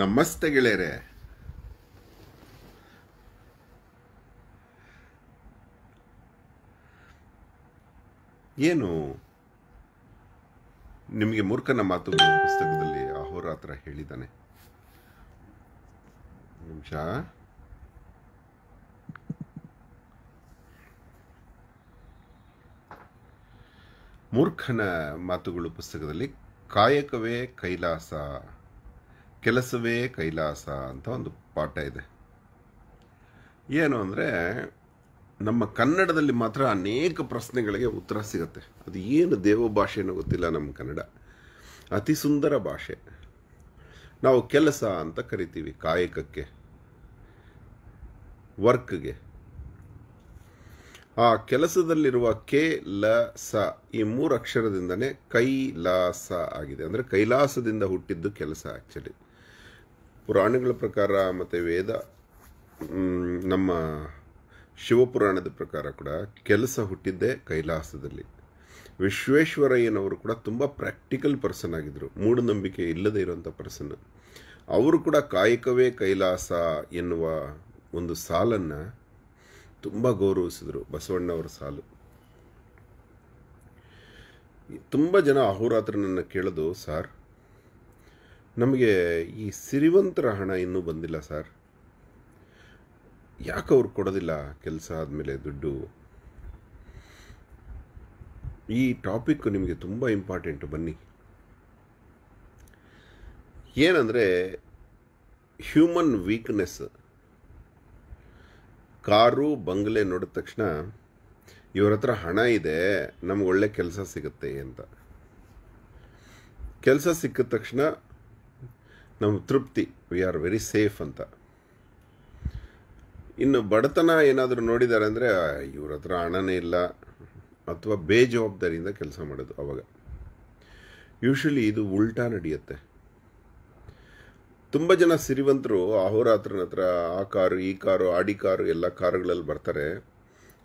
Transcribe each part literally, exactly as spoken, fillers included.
ನಮಸ್ತೆ ಗೆಳೆಯರೇ, ಏನು ನಿಮಗೆ ಮೂರ್ಖನ ಮಾತುಗಳು ಪುಸ್ತಕದಲ್ಲಿ ಅಹೋರಾತ್ರ ಹೇಳಿದ್ದಾನೆ. ನಿಮಿಷ ಮೂರ್ಖನ ಮಾತುಗಳು ಪುಸ್ತಕದಲ್ಲಿ ಕಾಯಕವೇ ಕೈಲಾಸ ಕೆಲಸವೇ ಕೈಲಾಸ ಅಂತ ಒಂದು ಪಾಠ ಇದೆ. ಏನು ಅಂದರೆ, ನಮ್ಮ ಕನ್ನಡದಲ್ಲಿ ಮಾತ್ರ ಅನೇಕ ಪ್ರಶ್ನೆಗಳಿಗೆ ಉತ್ತರ ಸಿಗುತ್ತೆ. ಅದು ಏನು ದೇವ ಭಾಷೆನೂ ಗೊತ್ತಿಲ್ಲ ನಮ್ಮ ಕನ್ನಡ. ಅತಿ ಸುಂದರ ಭಾಷೆ. ನಾವು ಕೆಲಸ ಅಂತ ಕರಿತೀವಿ ಕಾಯಕಕ್ಕೆ, ವರ್ಕ್ಗೆ. ಆ ಕೆಲಸದಲ್ಲಿರುವ ಕೆ ಲ ಸ ಈ ಮೂರು ಅಕ್ಷರದಿಂದನೇ ಕೈಲಾಸ ಆಗಿದೆ. ಅಂದರೆ ಕೈಲಾಸದಿಂದ ಹುಟ್ಟಿದ್ದು ಕೆಲಸ. ಆ್ಯಕ್ಚುಲಿ ಪುರಾಣಗಳ ಪ್ರಕಾರ ಮತ್ತು ವೇದ, ನಮ್ಮ ಶಿವಪುರಾಣದ ಪ್ರಕಾರ ಕೂಡ ಕೆಲಸ ಹುಟ್ಟಿದ್ದೇ ಕೈಲಾಸದಲ್ಲಿ. ವಿಶ್ವೇಶ್ವರಯ್ಯನವರು ಕೂಡ ತುಂಬ ಪ್ರಾಕ್ಟಿಕಲ್ ಪರ್ಸನ್ ಆಗಿದ್ದರು, ಮೂಢನಂಬಿಕೆ ಇಲ್ಲದೇ ಇರೋಂಥ ಪರ್ಸನ್. ಅವರು ಕೂಡ ಕಾಯಕವೇ ಕೈಲಾಸ ಎನ್ನುವ ಒಂದು ಸಾಲನ್ನು ತುಂಬ ಗೌರವಿಸಿದರು. ಬಸವಣ್ಣವರ ಸಾಲು. ತುಂಬ ಜನ ಅಹೋರಾತ್ರನನ್ನು ಕೇಳೋದು, ಸರ್ ನಮಗೆ ಈ ಸಿರಿವಂತರ ಹಣ ಇನ್ನೂ ಬಂದಿಲ್ಲ ಸರ್, ಯಾಕೆ ಅವ್ರು ಕೊಡೋದಿಲ್ಲ ಕೆಲಸ ಆದಮೇಲೆ ದುಡ್ಡು? ಈ ಟಾಪಿಕ್ ನಿಮಗೆ ತುಂಬ ಇಂಪಾರ್ಟೆಂಟು. ಬನ್ನಿ, ಏನಂದರೆ ಹ್ಯೂಮನ್ ವೀಕ್ನೆಸ್. ಕಾರು ಬಂಗಲೆ ನೋಡಿದ ತಕ್ಷಣ ಇವ್ರ ಹತ್ರ ಹಣ ಇದೆ, ನಮ್ಗೆ ಒಳ್ಳೆ ಕೆಲಸ ಸಿಗುತ್ತೆ ಅಂತ. ಕೆಲಸ ಸಿಕ್ಕಿದ ತಕ್ಷಣ ನಮ್ಗೆ ತೃಪ್ತಿ, ವಿ ಆರ್ ವೆರಿ ಸೇಫ್ ಅಂತ. ಇನ್ನು ಬಡತನ ಏನಾದರೂ ನೋಡಿದ್ದಾರೆ ಅಂದರೆ ಇವ್ರ ಹತ್ರ ಹಣನೇ ಇಲ್ಲ ಅಥವಾ ಬೇಜವಾಬ್ದಾರಿಯಿಂದ ಕೆಲಸ ಮಾಡೋದು. ಅವಾಗ ಯೂಶ್ವಲಿ ಇದು ಉಲ್ಟಾ ನಡೆಯುತ್ತೆ. ತುಂಬ ಜನ ಸಿರಿವಂತರು ಅಹೋರಾತ್ರನ ಹತ್ರ ಆ ಕಾರು ಈ ಕಾರು ಆಡಿ ಕಾರು ಎಲ್ಲ ಕಾರುಗಳಲ್ಲಿ ಬರ್ತಾರೆ.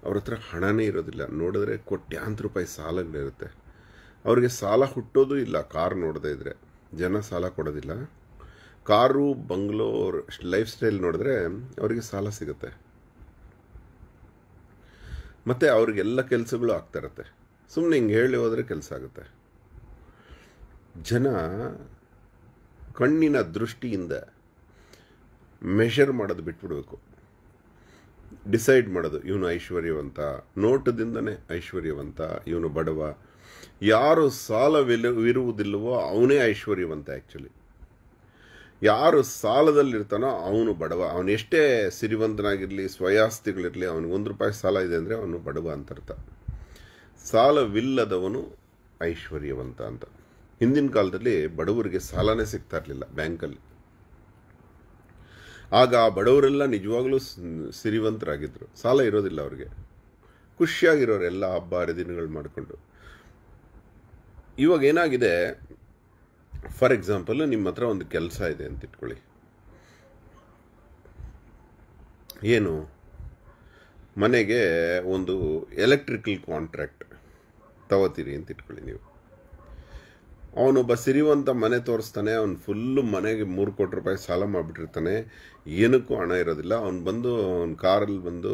ಅವ್ರ ಹತ್ರ ಹಣನೇ ಇರೋದಿಲ್ಲ. ನೋಡಿದ್ರೆ ಕೋಟ್ಯಾಂತರ ರೂಪಾಯಿ ಸಾಲಗಳಿರುತ್ತೆ. ಅವ್ರಿಗೆ ಸಾಲ ಹುಟ್ಟೋದು ಇಲ್ಲ. ಕಾರ್ ನೋಡದೇ ಇದ್ದರೆ ಜನ ಸಾಲ ಕೊಡೋದಿಲ್ಲ. ಕಾರು ಬಂಗ್ಲೋ ಲೈಫ್ ಸ್ಟೈಲ್ ನೋಡಿದ್ರೆ ಅವರಿಗೆ ಸಾಲ ಸಿಗುತ್ತೆ. ಮತ್ತು ಅವ್ರಿಗೆಲ್ಲ ಕೆಲಸಗಳು ಆಗ್ತಾ ಇರುತ್ತೆ. ಸುಮ್ಮನೆ ಹಿಂಗೆ ಹೇಳಿ ಹೋದರೆ ಕೆಲಸ ಆಗುತ್ತೆ. ಜನ ಕಣ್ಣಿನ ದೃಷ್ಟಿಯಿಂದ ಮೆಷರ್ ಮಾಡೋದು ಬಿಟ್ಬಿಡಬೇಕು. ಡಿಸೈಡ್ ಮಾಡೋದು, ಇವನು ಐಶ್ವರ್ಯವಂತ, ನೋಟದಿಂದನೇ ಐಶ್ವರ್ಯವಂತ, ಇವನು ಬಡವ. ಯಾರು ಸಾಲವಿರುವುದಿಲ್ಲವೋ ಅವನೇ ಐಶ್ವರ್ಯವಂತ. ಆ್ಯಕ್ಚುಲಿ ಯಾರು ಸಾಲದಲ್ಲಿರ್ತಾನೋ ಅವನು ಬಡವ. ಅವನು ಎಷ್ಟೇ ಸಿರಿವಂತನಾಗಿರಲಿ, ಸ್ವಯಾಸ್ತಿಗಳಿರಲಿ, ಅವನಿಗೆ ಒಂದು ರೂಪಾಯಿ ಸಾಲ ಇದೆ ಅಂದರೆ ಅವನು ಬಡವ ಅಂತ ಅರ್ಥ. ಸಾಲವಿಲ್ಲದವನು ಐಶ್ವರ್ಯವಂತ ಅಂತ. ಹಿಂದಿನ ಕಾಲದಲ್ಲಿ ಬಡವರಿಗೆ ಸಾಲನೇ ಸಿಗ್ತಾ ಇರಲಿಲ್ಲ ಬ್ಯಾಂಕಲ್ಲಿ. ಆಗ ಆ ಬಡವರೆಲ್ಲ ನಿಜವಾಗ್ಲೂ ಸಿರಿವಂತರಾಗಿದ್ದರು. ಸಾಲ ಇರೋದಿಲ್ಲ ಅವ್ರಿಗೆ. ಖುಷಿಯಾಗಿರೋರೆಲ್ಲ ಹಬ್ಬ ಹರಿದಿನಗಳು ಮಾಡಿಕೊಂಡು. ಇವಾಗ ಏನಾಗಿದೆ, ಫಾರ್ ಎಕ್ಸಾಂಪಲ್ ನಿಮ್ಮ ಹತ್ರ ಒಂದು ಕೆಲಸ ಇದೆ ಅಂತ ಇಟ್ಕೊಳ್ಳಿ. ಏನು, ಮನೆಗೆ ಒಂದು ಎಲೆಕ್ಟ್ರಿಕಲ್ ಕಾಂಟ್ರಾಕ್ಟ್ ತಗೋತೀರಿ ಅಂತ ಇಟ್ಕೊಳ್ಳಿ ನೀವು. ಅವನೊಬ್ಬ ಸಿರಿವಂತ ಮನೆ ತೋರಿಸ್ತಾನೆ. ಅವ್ನು ಫುಲ್ಲು ಮನೆಗೆ ಮೂರು ಕೋಟಿ ರೂಪಾಯಿ ಸಾಲ ಮಾಡಿಬಿಟ್ಟಿರ್ತಾನೆ. ಏನಕ್ಕೂ ಹಣ ಇರೋದಿಲ್ಲ. ಅವ್ನು ಬಂದು ಅವ್ನ ಕಾರಲ್ಲಿ ಬಂದು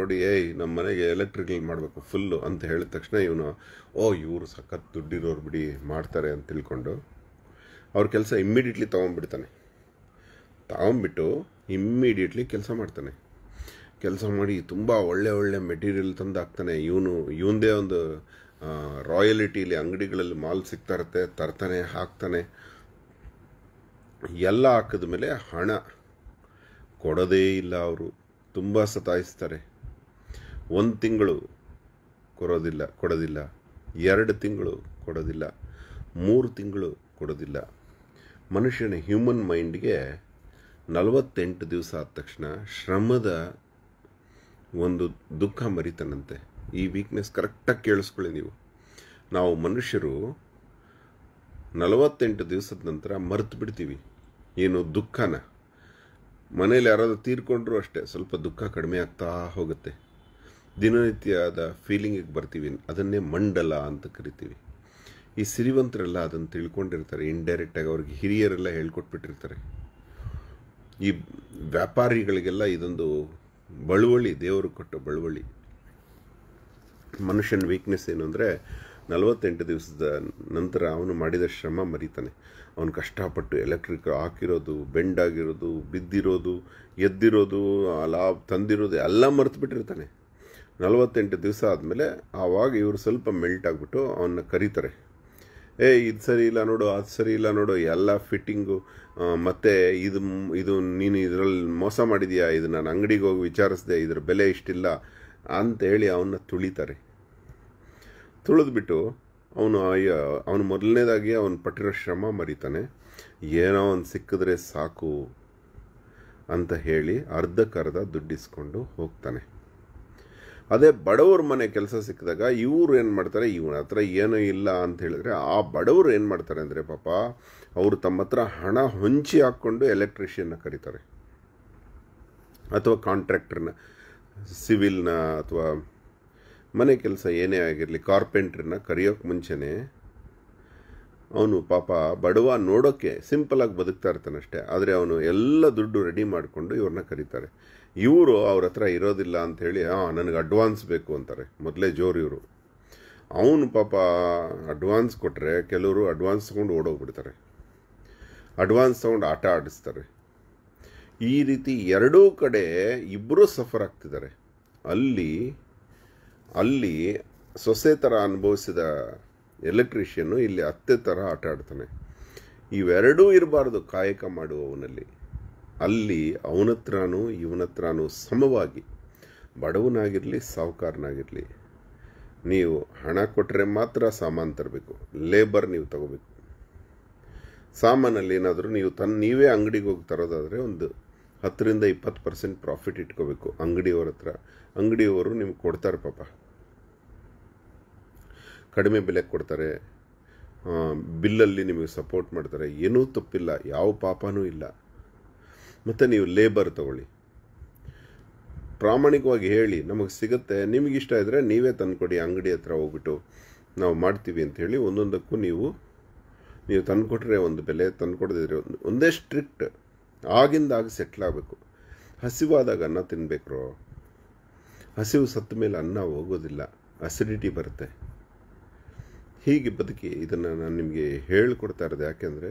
ನೋಡಿ, ಏಯ್ ನಮ್ಮ ಮನೆಗೆ ಎಲೆಕ್ಟ್ರಿಕಲ್ ಮಾಡಬೇಕು ಫುಲ್ಲು ಅಂತ ಹೇಳಿದ ತಕ್ಷಣ ಇವನು, ಓ ಇವರು ಸಖತ್ ದುಡ್ಡಿರೋರು ಬಿಡಿ ಮಾಡ್ತಾರೆ ಅಂತ ತಿಳ್ಕೊಂಡು ಅವ್ರ ಕೆಲಸ ಇಮ್ಮಿಡಿಯೇಟ್ಲಿ ತೊಗೊಂಡ್ಬಿಡ್ತಾನೆ. ತಗೊಂಬಿಟ್ಟು ಇಮ್ಮಿಡಿಯೇಟ್ಲಿ ಕೆಲಸ ಮಾಡ್ತಾನೆ. ಕೆಲಸ ಮಾಡಿ ತುಂಬ ಒಳ್ಳೆ ಒಳ್ಳೆ ಮೆಟೀರಿಯಲ್ ತಂದು ಹಾಕ್ತಾನೆ. ಇವನು ಇವನದೇ ಒಂದು ರಾಯಲಿಟಿಲಿ ಅಂಗಡಿಗಳಲ್ಲಿ ಮಾಲ್ ಸಿಗ್ತಾ ಇರುತ್ತೆ, ತರ್ತಾನೆ, ಹಾಕ್ತಾನೆ. ಎಲ್ಲ ಹಾಕಿದ ಮೇಲೆ ಹಣ ಕೊಡೋದೇ ಇಲ್ಲ ಅವರು. ತುಂಬ ಸತಾಯಿಸ್ತಾರೆ. ಒಂದು ತಿಂಗಳು ಕೊಡೋದಿಲ್ಲ ಕೊಡೋದಿಲ್ಲ ಎರಡು ತಿಂಗಳು ಕೊಡೋದಿಲ್ಲ, ಮೂರು ತಿಂಗಳು ಕೊಡೋದಿಲ್ಲ. ಮನುಷ್ಯನ ಹ್ಯೂಮನ್ ಮೈಂಡ್ಗೆ ನಲವತ್ತೆಂಟು ದಿವಸ ಆದ ತಕ್ಷಣ ಶ್ರಮದ ಒಂದು ದುಃಖ ಮರಿತಾನಂತೆ. ಈ ವೀಕ್ನೆಸ್ ಕರೆಕ್ಟಾಗಿ ಕೇಳಿಸ್ಕೊಳ್ಳಿ ನೀವು. ನಾವು ಮನುಷ್ಯರು ನಲವತ್ತೆಂಟು ದಿವಸದ ನಂತರ ಮರೆತು ಬಿಡ್ತೀವಿ ಏನು ದುಃಖನ. ಮನೇಲಿ ಯಾರಾದರೂ ತೀರ್ಕೊಂಡ್ರೂ ಅಷ್ಟೇ, ಸ್ವಲ್ಪ ದುಃಖ ಕಡಿಮೆ ಆಗ್ತಾ ಹೋಗುತ್ತೆ. ದಿನನಿತ್ಯದ ಫೀಲಿಂಗಿಗೆ ಬರ್ತೀವಿ. ಅದನ್ನೇ ಮಂಡಲ ಅಂತ ಕರಿತೀವಿ. ಈ ಸಿರಿವಂತರೆಲ್ಲ ಅದನ್ನು ತಿಳ್ಕೊಂಡಿರ್ತಾರೆ. ಇಂಡೈರೆಕ್ಟಾಗಿ ಅವ್ರಿಗೆ ಹಿರಿಯರೆಲ್ಲ ಹೇಳ್ಕೊಟ್ಬಿಟ್ಟಿರ್ತಾರೆ. ಈ ವ್ಯಾಪಾರಿಗಳಿಗೆಲ್ಲ ಇದೊಂದು ಬಳುವಳಿ, ದೇವರು ಕೊಟ್ಟ ಬಳುವಳಿ. ಮನುಷ್ಯನ ವೀಕ್ನೆಸ್ ಏನು ಅಂದರೆ, ನಲವತ್ತೆಂಟು ದಿವಸದ ನಂತರ ಅವನು ಮಾಡಿದ ಶ್ರಮ ಮರಿತಾನೆ. ಅವನು ಕಷ್ಟಪಟ್ಟು ಎಲೆಕ್ಟ್ರಿಕ್ ಹಾಕಿರೋದು, ಬೆಂಡಾಗಿರೋದು, ಬಿದ್ದಿರೋದು, ಎದ್ದಿರೋದು, ಲಾಭ ತಂದಿರೋದು ಎಲ್ಲ ಮರೆತು ಬಿಟ್ಟಿರ್ತಾನೆ. ನಲವತ್ತೆಂಟು ದಿವಸ ಆದಮೇಲೆ ಆವಾಗ ಇವರು ಸ್ವಲ್ಪ ಮೆಲ್ಟ್ ಆಗಿಬಿಟ್ಟು ಅವನ್ನ ಕರೀತಾರೆ. ಏ ಇದು ಸರಿ ಇಲ್ಲ ನೋಡು, ಅದು ಸರಿ ಇಲ್ಲ ನೋಡು, ಎಲ್ಲ ಫಿಟ್ಟಿಂಗು, ಮತ್ತು ಇದು ಇದು ನೀನು ಇದರಲ್ಲಿ ಮೋಸ ಮಾಡಿದೀಯಾ, ಇದು ನಾನು ಅಂಗಡಿಗೆ ಹೋಗಿ ವಿಚಾರಿಸಿದೆ, ಇದರ ಬೆಲೆ ಇಷ್ಟಿಲ್ಲ ಅಂತೇಳಿ ಅವನ್ನ ತುಳಿತಾರೆ. ತುಳಿದ್ಬಿಟ್ಟು ಅವನು ಅವನು ಮೊದಲನೇದಾಗಿ ಅವನು ಪಟ್ಟಿರೋ ಶ್ರಮ ಮರಿತಾನೆ. ಏನೋ ಅವನು ಸಿಕ್ಕಿದ್ರೆ ಸಾಕು ಅಂತ ಹೇಳಿ ಅರ್ಧಕ್ಕರ್ಧ ದುಡ್ಡಿಸ್ಕೊಂಡು ಹೋಗ್ತಾನೆ. ಅದೇ ಬಡವ್ರ ಮನೆ ಕೆಲಸ ಸಿಕ್ಕಿದಾಗ ಇವರು ಏನು ಮಾಡ್ತಾರೆ, ಇವನ ಹತ್ರ ಏನೂ ಇಲ್ಲ ಅಂತ ಹೇಳಿದ್ರೆ ಆ ಬಡವರು ಏನು ಮಾಡ್ತಾರೆ ಅಂದರೆ, ಪಾಪ ಅವರು ತಮ್ಮ ಹತ್ರ ಹಣ ಹೊಂಚಿ ಹಾಕ್ಕೊಂಡು ಎಲೆಕ್ಟ್ರಿಷಿಯನ್ನ ಕರೀತಾರೆ, ಅಥವಾ ಕಾಂಟ್ರಾಕ್ಟ್ರನ್ನ, ಸಿವಿಲ್ನ, ಅಥವಾ ಮನೆ ಕೆಲಸ ಏನೇ ಆಗಿರಲಿ, ಕಾರ್ಪೆಂಟ್ರನ್ನ ಕರೆಯೋಕ್ಕೆ ಮುಂಚೆನೇ ಅವನು ಪಾಪ ಬಡವ ನೋಡೋಕ್ಕೆ ಸಿಂಪಲಾಗಿ ಬದುಕ್ತಾ ಇರ್ತಾನಷ್ಟೇ. ಆದರೆ ಅವನು ಎಲ್ಲ ದುಡ್ಡು ರೆಡಿ ಮಾಡಿಕೊಂಡು ಇವ್ರನ್ನ ಕರೀತಾರೆ. ಇವರು ಅವ್ರ ಹತ್ರ ಇರೋದಿಲ್ಲ ಅಂಥೇಳಿ ಹಾಂ ನನಗೆ ಅಡ್ವಾನ್ಸ್ ಬೇಕು ಅಂತಾರೆ. ಮೊದಲೇ ಜೋರು ಇವರು. ಅವನು ಪಾಪ ಅಡ್ವಾನ್ಸ್ ಕೊಟ್ಟರೆ ಕೆಲವರು ಅಡ್ವಾನ್ಸ್ ತೊಗೊಂಡು ಓಡೋಗ್ಬಿಡ್ತಾರೆ, ಅಡ್ವಾನ್ಸ್ ತೊಗೊಂಡು ಆಟ ಆಡಿಸ್ತಾರೆ. ಈ ರೀತಿ ಎರಡೂ ಕಡೆ ಇಬ್ಬರೂ ಸಫರ್ ಆಗ್ತಿದ್ದಾರೆ. ಅಲ್ಲಿ ಅಲ್ಲಿ ಸೊಸೆ ಥರ ಅನುಭವಿಸಿದ ಎಲೆಕ್ಟ್ರಿಷಿಯನ್ನು ಇಲ್ಲಿ ಅತ್ತೆ ಥರ ಆಟ ಆಡ್ತಾನೆ. ಇವೆರಡೂ ಇರಬಾರ್ದು ಕಾಯಕ ಮಾಡುವವನಲ್ಲಿ. ಅಲ್ಲಿ ಅವನತ್ರನೂ ಇವನತ್ರನೂ ಸಮವಾಗಿ, ಬಡವನಾಗಿರಲಿ ಸಾಹುಕಾರನಾಗಿರಲಿ, ನೀವು ಹಣ ಕೊಟ್ಟರೆ ಮಾತ್ರ ಸಾಮಾನು ತರಬೇಕು, ಲೇಬರ್ ನೀವು ತಗೋಬೇಕು. ಸಾಮಾನಲ್ಲಿ ಏನಾದರೂ ನೀವು ತನ್ನ ನೀವೇ ಅಂಗಡಿಗೆ ಹೋಗಿ ತರೋದಾದರೆ ಒಂದು ಹತ್ತರಿಂದ ಇಪ್ಪತ್ತು ಪರ್ಸೆಂಟ್ ಪ್ರಾಫಿಟ್ ಇಟ್ಕೋಬೇಕು ಅಂಗಡಿಯವ್ರ ಹತ್ರ. ಅಂಗಡಿಯವರು ನಿಮ್ಗೆ ಕೊಡ್ತಾರೆ, ಪಾಪ ಕಡಿಮೆ ಬೆಲೆ ಕೊಡ್ತಾರೆ, ಬಿಲ್ಲಲ್ಲಿ ನಿಮಗೆ ಸಪೋರ್ಟ್ ಮಾಡ್ತಾರೆ, ಏನೂ ತಪ್ಪಿಲ್ಲ, ಯಾವ ಪಾಪನೂ ಇಲ್ಲ. ಮತ್ತು ನೀವು ಲೇಬರ್ ತಗೊಳ್ಳಿ, ಪ್ರಾಮಾಣಿಕವಾಗಿ ಹೇಳಿ, ನಮಗೆ ಸಿಗುತ್ತೆ, ನಿಮಗಿಷ್ಟ ಇದ್ದರೆ ನೀವೇ ತಂದು ಕೊಡಿ, ಅಂಗಡಿ ಹತ್ರ ಹೋಗ್ಬಿಟ್ಟು ನಾವು ಮಾಡ್ತೀವಿ ಅಂಥೇಳಿ. ಒಂದೊಂದಕ್ಕೂ ನೀವು ನೀವು ತಂದು ಕೊಟ್ಟರೆ ಒಂದು ಬೆಲೆ, ತಂದು ಕೊಡದಿದ್ರೆ ಒಂದು ಒಂದೇ ಸ್ಟ್ರಿಕ್ಟ್. ಆಗಿಂದಾಗ ಸೆಟ್ಲಾಗಬೇಕು. ಹಸಿವಾದಾಗ ಅನ್ನ ತಿನ್ನಬೇಕ್ರೋ, ಹಸಿವು ಸತ್ತ ಮೇಲೆ ಅನ್ನ ಹೋಗೋದಿಲ್ಲ, ಅಸಿಡಿಟಿ ಬರುತ್ತೆ. ಹೀಗೆ ಬದುಕಿ. ಇದನ್ನು ನಾನು ನಿಮಗೆ ಹೇಳಿಕೊಡ್ತಾ ಇರೋದು ಯಾಕೆಂದರೆ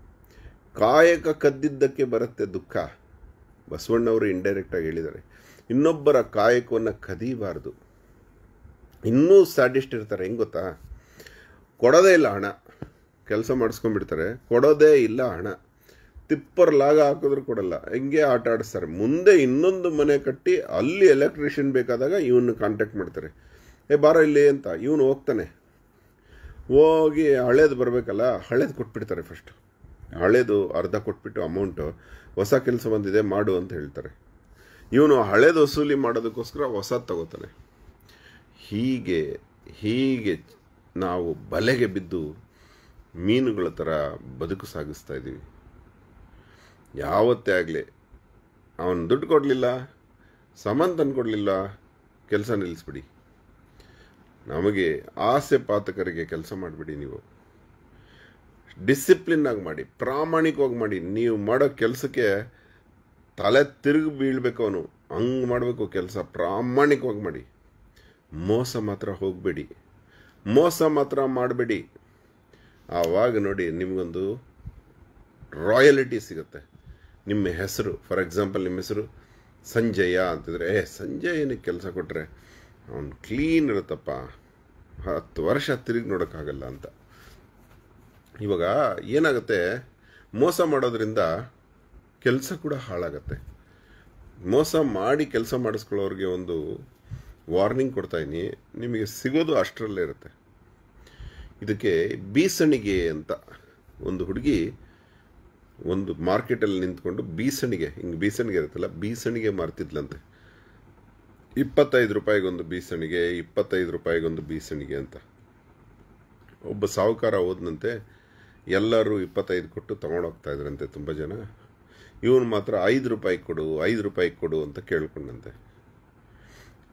ಕಾಯಕ ಕದ್ದಿದ್ದಕ್ಕೆ ಬರುತ್ತೆ ದುಃಖ. ಬಸವಣ್ಣವರು ಇಂಡೈರೆಕ್ಟಾಗಿ ಹೇಳಿದ್ದಾರೆ, ಇನ್ನೊಬ್ಬರ ಕಾಯಕವನ್ನು ಕದಿಯಬಾರ್ದು. ಇನ್ನೂ ಸ್ಯಾಡಿಸ್ಟ್ ಇರ್ತಾರೆ ಹೆಂಗೆ ಗೊತ್ತಾ, ಕೊಡೋದೇ ಇಲ್ಲ ಹಣ, ಕೆಲಸ ಮಾಡಿಸ್ಕೊಂಡ್ಬಿಡ್ತಾರೆ, ಕೊಡೋದೇ ಇಲ್ಲ ಹಣ, ತಿಪ್ಪರ್ ಲಾಗ ಹಾಕಿದ್ರು ಕೊಡಲ್ಲ, ಹಿಂಗೆ ಆಟ ಆಡಿಸ್ತಾರೆ. ಮುಂದೆ ಇನ್ನೊಂದು ಮನೆ ಕಟ್ಟಿ ಅಲ್ಲಿ ಎಲೆಕ್ಟ್ರಿಷಿಯನ್ ಬೇಕಾದಾಗ ಇವನ್ನ ಕಾಂಟ್ಯಾಕ್ಟ್ ಮಾಡ್ತಾರೆ, ಏ ಬಾರೋ ಇಲ್ಲಿ ಅಂತ. ಇವನು ಹೋಗ್ತಾನೆ, ಹೋಗಿ ಹಳೇದು ಬರಬೇಕಲ್ಲ, ಹಳೇದು ಕೊಟ್ಬಿಡ್ತಾರೆ ಫಸ್ಟು, ಹಳೇದು ಅರ್ಧ ಕೊಟ್ಬಿಟ್ಟು ಅಮೌಂಟು, ಹೊಸ ಕೆಲಸ ಬಂದಿದೆ ಮಾಡು ಅಂತ ಹೇಳ್ತಾರೆ. ಇವನು ಹಳೇದು ವಸೂಲಿ ಮಾಡೋದಕ್ಕೋಸ್ಕರ ಹೊಸದು ತಗೋತಾನೆ. ಹೀಗೆ ಹೀಗೆ ನಾವು ಬಲೆಗೆ ಬಿದ್ದು ಮೀನುಗಳ ಥರ ಬದುಕು ಸಾಗಿಸ್ತಾ ಇದ್ದೀವಿ. ಯಾವತ್ತೇ ಆಗಲಿ ಅವನು ದುಡ್ಡು ಕೊಡಲಿಲ್ಲ, ಸಾಮಾನು ತಂದು ಕೊಡಲಿಲ್ಲ, ಕೆಲಸ ನಿಲ್ಲಿಸ್ಬಿಡಿ. ನಮಗೆ ಆಸೆ ಪಾತಕರಿಗೆ ಕೆಲಸ ಮಾಡಿಬಿಡಿ. ನೀವು ಡಿಸಿಪ್ಲಿನ್ನಾಗಿ ಮಾಡಿ, ಪ್ರಾಮಾಣಿಕವಾಗಿ ಮಾಡಿ. ನೀವು ಮಾಡೋ ಕೆಲಸಕ್ಕೆ ತಲೆ ತಿರುಗಿ ಬೀಳಬೇಕು, ಅವನು ಹಂಗೆ ಮಾಡಬೇಕು ಕೆಲಸ. ಪ್ರಾಮಾಣಿಕವಾಗಿ ಮಾಡಿ, ಮೋಸ ಮಾತ್ರ ಹೋಗಬೇಡಿ, ಮೋಸ ಮಾತ್ರ ಮಾಡಬೇಡಿ. ಆವಾಗ ನೋಡಿ ನಿಮಗೊಂದು ರಾಯಲಿಟಿ ಸಿಗುತ್ತೆ. ನಿಮ್ಮ ಹೆಸರು, ಫಾರ್ ಎಕ್ಸಾಂಪಲ್ ನಿಮ್ಮ ಹೆಸರು ಸಂಜಯ ಅಂತಿದ್ರೆ, ಏ ಸಂಜಯ ಏನಕ್ಕೆ ಕೆಲಸ ಕೊಟ್ಟರೆ ಅವ್ನು ಕ್ಲೀನ್ ಇರುತ್ತಪ್ಪ, ಹತ್ತು ವರ್ಷ ತಿರುಗಿ ನೋಡೋಕ್ಕಾಗಲ್ಲ ಅಂತ. ಇವಾಗ ಏನಾಗುತ್ತೆ, ಮೋಸ ಮಾಡೋದ್ರಿಂದ ಕೆಲಸ ಕೂಡ ಹಾಳಾಗತ್ತೆ. ಮೋಸ ಮಾಡಿ ಕೆಲಸ ಮಾಡಿಸ್ಕೊಳ್ಳೋರಿಗೆ ಒಂದು ವಾರ್ನಿಂಗ್ ಕೊಡ್ತಾಯಿನಿ, ನಿಮಗೆ ಸಿಗೋದು ಅಷ್ಟರಲ್ಲೇ ಇರುತ್ತೆ. ಇದಕ್ಕೆ ಬೀಸಣಿಗೆ ಅಂತ ಒಂದು ಹುಡುಗಿ ಒಂದು ಮಾರ್ಕೆಟ್ ಅಲ್ಲಿ ನಿಂತುಕೊಂಡು ಬೀಸಣಿಗೆ ಹಿಂಗ ಬೀಸಣಿಗೆ ಇರುತ್ತಲ್ಲ ಬೀಸಣಿಗೆ ಮಾರ್ತಿದ್ಲಂತೆ ಇಪ್ಪತ್ತೈದು ರೂಪಾಯಿಗೆ ಒಂದು ಬೀಸಣಿಗೆ ಇಪ್ಪತ್ತೈದು ರೂಪಾಯಿಗೆ ಒಂದು ಬೀಸಣಿಗೆ ಅಂತ ಒಬ್ಬ ಸಾಹುಕಾರ ಓದ್ನಂತೆ ಎಲ್ಲರೂ ಇಪ್ಪತ್ತೈದು ಕೊಟ್ಟು ತಗೊಂಡ ಹೋಗ್ತಾ ಇದ್ರಂತೆ ತುಂಬಾ ಜನ ಇವನು ಮಾತ್ರ ಐದು ರೂಪಾಯಿ ಕೊಡು ಐದು ರೂಪಾಯಿ ಕೊಡು ಅಂತ ಕೇಳಿಕೊಂಡಂತೆ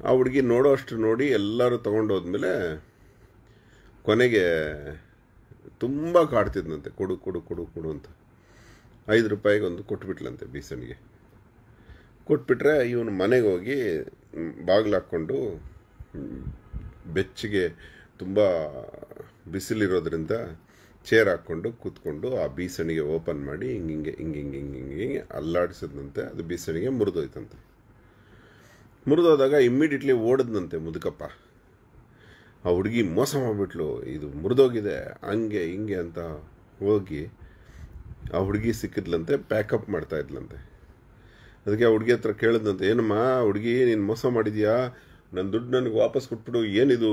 ಆ ಹುಡುಗಿ ನೋಡೋಷ್ಟು ನೋಡಿ ಎಲ್ಲರೂ ತಗೊಂಡ ಹೋದ್ಮೇಲೆ ಕೊನೆಗೆ ತುಂಬಾ ಕಾಡ್ತಿದ್ನಂತೆ ಕೊಡು ಕೊಡು ಕೊಡು ಕೊಡು ಅಂತ ಐದು ರೂಪಾಯಿಗೆ ಒಂದು ಕೊಟ್ಬಿಟ್ಲಂತೆ ಬೀಸಣಿಗೆ ಕೊಟ್ಬಿಟ್ರೆ ಇವನು ಮನೆಗೆ ಹೋಗಿ ಬಾಗಿಲು ಹಾಕ್ಕೊಂಡು ಬೆಚ್ಚಿಗೆ ತುಂಬ ಬಿಸಿಲಿರೋದ್ರಿಂದ ಚೇರ್ ಹಾಕ್ಕೊಂಡು ಕೂತ್ಕೊಂಡು ಆ ಬೀಸಣಿಗೆ ಓಪನ್ ಮಾಡಿ ಹಿಂಗೆ ಹಿಂಗೆ ಹಿಂಗೆ ಹಿಂಗೆ ಹಿಂಗೆ ಹಿಂಗೆ ಅಲ್ಲಾಡಿಸಿದಂತೆ ಅದು ಬೀಸಣಿಗೆ ಮುರಿದೋಯ್ತಂತೆ ಮುರಿದೋದಾಗ ಇಮ್ಮಿಡಿಯೇಟ್ಲಿ ಓಡಿದಂತೆ ಮುದುಕಪ್ಪ ಆ ಹುಡುಗಿ ಮೋಸ ಮಾಡಿಬಿಟ್ಲು ಇದು ಮುರಿದೋಗಿದೆ ಹಂಗೆ ಹಿಂಗೆ ಅಂತ ಹೋಗಿ ಆ ಹುಡುಗಿ ಸಿಕ್ಕಿದ್ಲಂತೆ ಪ್ಯಾಕಪ್ ಮಾಡ್ತಾ ಇದ್ಲಂತೆ ಅದಕ್ಕೆ ಆ ಹುಡುಗಿ ಹತ್ರ ಕೇಳಿದಂತೆ ಏನಮ್ಮ ಹುಡುಗಿ ನೀನು ಮೋಸ ಮಾಡಿದ್ಯಾ ನನ್ನ ದುಡ್ಡು ನನಗೆ ವಾಪಸ್ ಕೊಟ್ಬಿಡು ಏನಿದು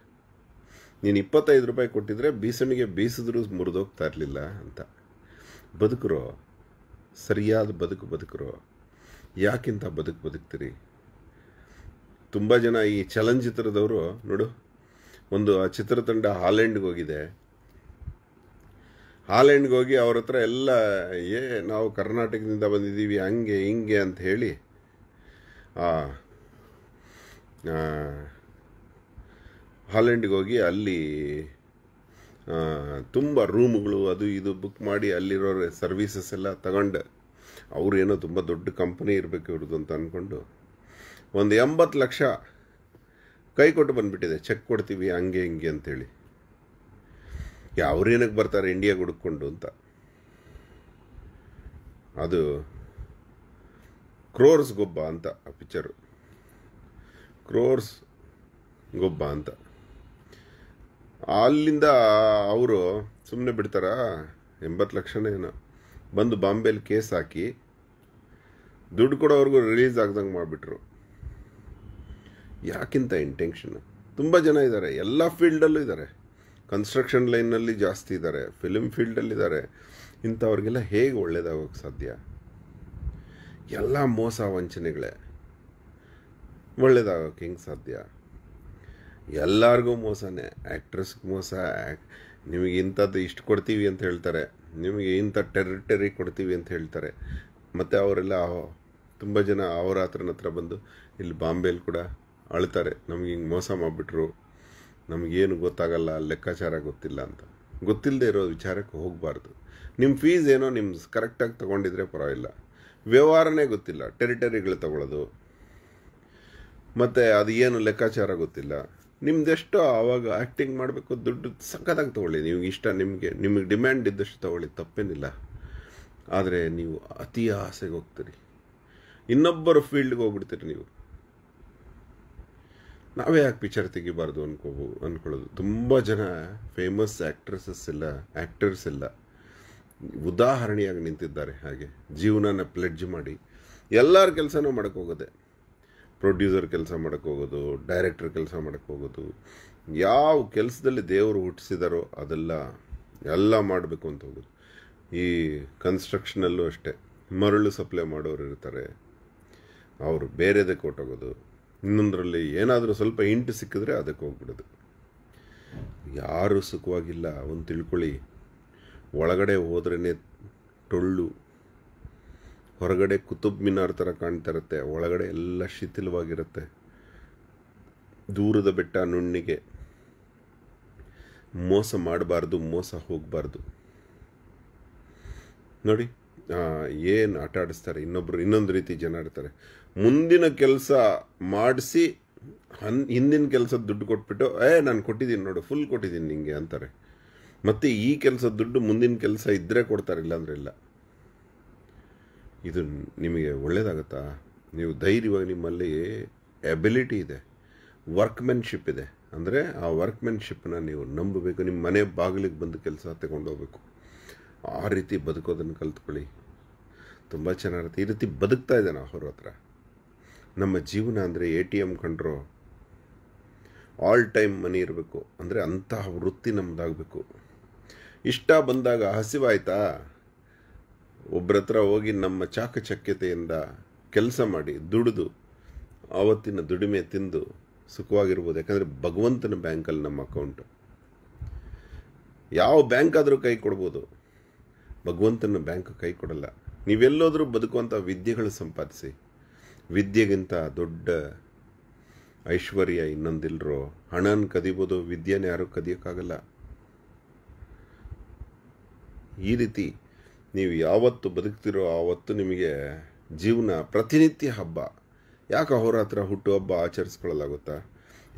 ನೀನು ಇಪ್ಪತ್ತೈದು ರೂಪಾಯಿ ಕೊಟ್ಟಿದ್ರೆ ಬೀಸಣಿಗೆ ಬೀಸಿದ್ರೂ ಮುರಿದೋಗ್ತಾ ಇರಲಿಲ್ಲ ಅಂತ ಬದುಕರು ಸರಿಯಾದ ಬದುಕು ಬದುಕರು ಯಾಕಿಂತ ಬದುಕು ಬದುಕ್ತೀರಿ ತುಂಬ ಜನ ಈ ಚಲನಚಿತ್ರದವರು ನೋಡು ಒಂದು ಆ ಚಿತ್ರತಂಡ ಹಾಲೆಂಡ್ಗೆ ಹೋಗಿದೆ ಹಾಲೆಂಡ್ಗೆ ಹೋಗಿ ಅವ್ರ ಹತ್ರ ಎಲ್ಲ ಏ ನಾವು ಕರ್ನಾಟಕದಿಂದ ಬಂದಿದ್ದೀವಿ ಹಂಗೆ ಹಿಂಗೆ ಅಂತ ಹೇಳಿ ಹಾಲೆಂಡ್ಗೆ ಹೋಗಿ ಅಲ್ಲಿ ತುಂಬ ರೂಮ್ಗಳು ಅದು ಇದು ಬುಕ್ ಮಾಡಿ ಅಲ್ಲಿರೋ ಸರ್ವೀಸಸ್ ಎಲ್ಲ ತಗೊಂಡು ಅವ್ರೇನೋ ತುಂಬ ದೊಡ್ಡ ಕಂಪ್ನಿ ಇರಬೇಕು ಇವ್ರದ್ದು ಅಂತ ಅಂದ್ಕೊಂಡು ಒಂದು ಎಂಬತ್ತು ಲಕ್ಷ ಕೈ ಕೊಟ್ಟು ಬಂದುಬಿಟ್ಟಿದೆ ಚೆಕ್ ಕೊಡ್ತೀವಿ ಹಂಗೆ ಹಿಂಗೆ ಅಂಥೇಳಿ ಅವ್ರೇನಕ್ಕೆ ಬರ್ತಾರೆ ಇಂಡಿಯಾಗೆ ಹುಡುಕೊಂಡು ಅಂತ ಅದು ಕ್ರೋರ್ಸ್ ಗೊಬ್ಬ ಅಂತ ಆ ಪಿಕ್ಚರು ಕ್ರೋರ್ಸ್ ಗೊಬ್ಬ ಅಂತ ಅಲ್ಲಿಂದ ಅವರು ಸುಮ್ಮನೆ ಬಿಡ್ತಾರ ಎಂಬತ್ತು ಲಕ್ಷನೇನೋ ಬಂದು ಬಾಂಬೆಲಿ ಕೇಸ್ ಹಾಕಿ ದುಡ್ಡು ಕೊಡೋವ್ರಿಗೂ ರಿಲೀಸ್ ಆಗ್ದಂಗೆ ಮಾಡಿಬಿಟ್ರು ಯಾಕಿಂತ ಇಂಟೆನ್ಷನ್ ತುಂಬ ಜನ ಇದ್ದಾರೆ ಎಲ್ಲ ಫೀಲ್ಡಲ್ಲೂ ಇದ್ದಾರೆ ಕನ್ಸ್ಟ್ರಕ್ಷನ್ ಲೈನಲ್ಲಿ ಜಾಸ್ತಿ ಇದ್ದಾರೆ ಫಿಲ್ಮ್ ಫೀಲ್ಡಲ್ಲಿದ್ದಾರೆ ಇಂಥವ್ರಿಗೆಲ್ಲ ಹೇಗೆ ಒಳ್ಳೆಯದಾಗೋಕ್ಕೆ ಸಾಧ್ಯ ಎಲ್ಲ ಮೋಸ ವಂಚನೆಗಳೇ ಒಳ್ಳೆಯದಾಗೋಕ್ಕೆ ಹೆಂಗೆ ಸಾಧ್ಯ ಎಲ್ಲರಿಗೂ ಮೋಸನೇ ಆ್ಯಕ್ಟ್ರೆಸ್ಗೆ ಮೋಸ ನಿಮಗೆ ಇಂಥದ್ದು ಇಷ್ಟು ಕೊಡ್ತೀವಿ ಅಂತ ಹೇಳ್ತಾರೆ ನಿಮಗೆ ಇಂಥ ಟೆರಿಟರಿ ಕೊಡ್ತೀವಿ ಅಂತ ಹೇಳ್ತಾರೆ ಮತ್ತು ಅವರೆಲ್ಲ ತುಂಬ ಜನ ಅಹೋರಾತ್ರನ ಹತ್ರ ಬಂದು ಇಲ್ಲಿ ಬಾಂಬೆಯಲ್ಲಿ ಕೂಡ ಅಳ್ತಾರೆ ನಮ್ಗೆ ಹಿಂಗೆ ಮೋಸ ಮಾಡಿಬಿಟ್ರು ನಮಗೇನು ಗೊತ್ತಾಗಲ್ಲ ಲೆಕ್ಕಾಚಾರ ಗೊತ್ತಿಲ್ಲ ಅಂತ ಗೊತ್ತಿಲ್ಲದೆ ಇರೋ ವಿಚಾರಕ್ಕೆ ಹೋಗಬಾರ್ದು ನಿಮ್ಮ ಫೀಸ್ ಏನೋ ನಿಮ್ಮ ಕರೆಕ್ಟಾಗಿ ತೊಗೊಂಡಿದ್ರೆ ಪರವಾಗಿಲ್ಲ ವ್ಯವಹಾರನೇ ಗೊತ್ತಿಲ್ಲ ಟೆರಿಟರಿಗಳು ತಗೊಳ್ಳೋದು ಮತ್ತು ಅದು ಏನು ಲೆಕ್ಕಾಚಾರ ಗೊತ್ತಿಲ್ಲ ನಿಮ್ದೆಷ್ಟೋ ಆವಾಗ ಆ್ಯಕ್ಟಿಂಗ್ ಮಾಡಬೇಕು ದುಡ್ಡು ಸಕ್ಕತ್ತಾಗಿ ತೊಗೊಳ್ಳಿ ನಿಮ್ಗೆ ಇಷ್ಟ ನಿಮಗೆ ನಿಮಗೆ ಡಿಮ್ಯಾಂಡ್ ಇದ್ದಷ್ಟು ತೊಗೊಳ್ಳಿ ತಪ್ಪೇನಿಲ್ಲ ಆದರೆ ನೀವು ಅತಿ ಆಸೆಗೆ ಹೋಗ್ತೀರಿ ಇನ್ನೊಬ್ಬರ ಫೀಲ್ಡ್ಗೆ ಹೋಗ್ಬಿಡ್ತೀರಿ ನೀವು ನಾವೇ ಯಾಕೆ ಪಿಕ್ಚರ್ ತೆಗಿಬಾರ್ದು ಅನ್ಕೋಬೋ ಅಂದ್ಕೊಳ್ಳೋದು ತುಂಬ ಜನ ಫೇಮಸ್ ಆ್ಯಕ್ಟ್ರೆಸಸ್ ಎಲ್ಲ ಆ್ಯಕ್ಟರ್ಸ್ ಎಲ್ಲ ಉದಾಹರಣೆಯಾಗಿ ನಿಂತಿದ್ದಾರೆ ಹಾಗೆ ಜೀವನನ ಪ್ಲೆಡ್ಜ್ ಮಾಡಿ ಎಲ್ಲರ ಕೆಲಸನೂ ಮಾಡೋಕ್ಕೋಗೋದೆ ಪ್ರೊಡ್ಯೂಸರ್ ಕೆಲಸ ಮಾಡೋಕ್ಕೋಗೋದು ಡೈರೆಕ್ಟರ್ ಕೆಲಸ ಮಾಡೋಕ್ಕೋಗೋದು ಯಾವ ಕೆಲಸದಲ್ಲಿ ದೇವರು ಹುಟ್ಟಿಸಿದಾರೋ ಅದೆಲ್ಲ ಎಲ್ಲ ಮಾಡಬೇಕು ಅಂತ ಹೋಗೋದು ಈ ಕನ್ಸ್ಟ್ರಕ್ಷನಲ್ಲೂ ಅಷ್ಟೇ ಮರಳು ಸಪ್ಲೈ ಮಾಡೋರು ಇರ್ತಾರೆ ಅವರು ಬೇರೆದಕ್ಕೆ ಹೊಟ್ಟೋಗೋದು ಇನ್ನೊಂದರಲ್ಲಿ ಏನಾದರೂ ಸ್ವಲ್ಪ ಇಂಟು ಸಿಕ್ಕಿದ್ರೆ ಅದಕ್ಕೆ ಹೋಗ್ಬಿಡೋದು ಯಾರೂ ಸುಖವಾಗಿಲ್ಲ ಒಂದು ತಿಳ್ಕೊಳ್ಳಿ ಒಳಗಡೆ ಹೋದ್ರೇ ಟೊಳ್ಳು ಹೊರಗಡೆ ಕುತುಬ್ ಮಿನಾರ್ ಥರ ಕಾಣ್ತಾ ಇರುತ್ತೆ ಒಳಗಡೆ ಎಲ್ಲ ಶಿಥಿಲವಾಗಿರುತ್ತೆ ದೂರದ ಬೆಟ್ಟ ನುಣ್ಣಿಗೆ ಮೋಸ ಮಾಡಬಾರ್ದು ಮೋಸ ಹೋಗಬಾರ್ದು ನೋಡಿ ಏನು ಆಟ ಆಡಿಸ್ತಾರೆ ಇನ್ನೊಬ್ಬರು ಇನ್ನೊಂದು ರೀತಿ ಜನ ಇರ್ತಾರೆ ಮುಂದಿನ ಕೆಲಸ ಮಾಡಿಸಿ ಹನ್ ಹಿಂದಿನ ಕೆಲಸದ ದುಡ್ಡು ಕೊಟ್ಬಿಟ್ಟು ಏ ನಾನು ಕೊಟ್ಟಿದ್ದೀನಿ ನೋಡು ಫುಲ್ ಕೊಟ್ಟಿದ್ದೀನಿ ನಿಮಗೆ ಅಂತಾರೆ ಮತ್ತು ಈ ಕೆಲಸದ ದುಡ್ಡು ಮುಂದಿನ ಕೆಲಸ ಇದ್ದರೆ ಕೊಡ್ತಾರೆ ಇಲ್ಲಾಂದ್ರೆ ಇಲ್ಲ ಇದು ನಿಮಗೆ ಒಳ್ಳೆಯದಾಗತ್ತಾ ನೀವು ಧೈರ್ಯವಾಗಿ ನಿಮ್ಮಲ್ಲಿ ಎಬಿಲಿಟಿ ಇದೆ, ವರ್ಕ್ಮೆನ್ಶಿಪ್ ಇದೆ ಅಂದರೆ ಆ ವರ್ಕ್ಮೆನ್ಶಿಪ್ನ ನೀವು ನಂಬಬೇಕು. ನಿಮ್ಮ ಮನೆ ಬಾಗಿಲಿಗೆ ಬಂದು ಕೆಲಸ ತಗೊಂಡೋಗ್ಬೇಕು. ಆ ರೀತಿ ಬದುಕೋದನ್ನು ಕಲ್ತ್ಕೊಳ್ಳಿ, ತುಂಬ ಚೆನ್ನಾಗಿರುತ್ತೆ. ಈ ರೀತಿ ಬದುಕ್ತಾ ಇದ್ದಾನೆ ಅಹೋರಾತ್ರ. ನಮ್ಮ ಜೀವನ ಅಂದರೆ ಎ ಟಿ ಎಮ್ ಕಂಡ್ರೋ, ಆಲ್ ಟೈಮ್ ಮನಿ ಇರಬೇಕು ಅಂದರೆ ಅಂತಹ ವೃತ್ತಿ ನಮ್ಮದಾಗಬೇಕು. ಇಷ್ಟ ಬಂದಾಗ ಹಸಿವಾಯ್ತಾ, ಒಬ್ಬರ ಹತ್ರ ಹೋಗಿ ನಮ್ಮ ಚಾಕಚಕ್ಯತೆಯಿಂದ ಕೆಲಸ ಮಾಡಿ ದುಡಿದು ಆವತ್ತಿನ ದುಡಿಮೆ ತಿಂದು ಸುಖವಾಗಿರ್ಬೋದು. ಯಾಕಂದರೆ ಭಗವಂತನ ಬ್ಯಾಂಕಲ್ಲಿ ನಮ್ಮ ಅಕೌಂಟು. ಯಾವ ಬ್ಯಾಂಕ್ ಆದರೂ ಕೈ ಕೊಡ್ಬೋದು, ಭಗವಂತನ ಬ್ಯಾಂಕ್ ಕೈ ಕೊಡಲ್ಲ. ನೀವೆಲ್ಲೋದ್ರೂ ಬದುಕುವಂಥ ವಿದ್ಯೆಗಳು ಸಂಪಾದಿಸಿ. ವಿದ್ಯೆಗಿಂತ ದೊಡ್ಡ ಐಶ್ವರ್ಯ ಇನ್ನೊಂದಿಲ್ಲರೋ. ಹಣನ ಕದಿಬೋದು, ವಿದ್ಯೆನ ಯಾರೂ ಕದಿಯೋಕ್ಕಾಗಲ್ಲ. ಈ ರೀತಿ ನೀವು ಯಾವತ್ತು ಬದುಕ್ತಿರೋ ಆವತ್ತು ನಿಮಗೆ ಜೀವನ ಪ್ರತಿನಿತ್ಯ ಹಬ್ಬ. ಯಾಕೆ ಅಹೋರಾತ್ರ ಹುಟ್ಟುಹಬ್ಬ ಆಚರಿಸ್ಕೊಳ್ಳಲಾಗುತ್ತಾ?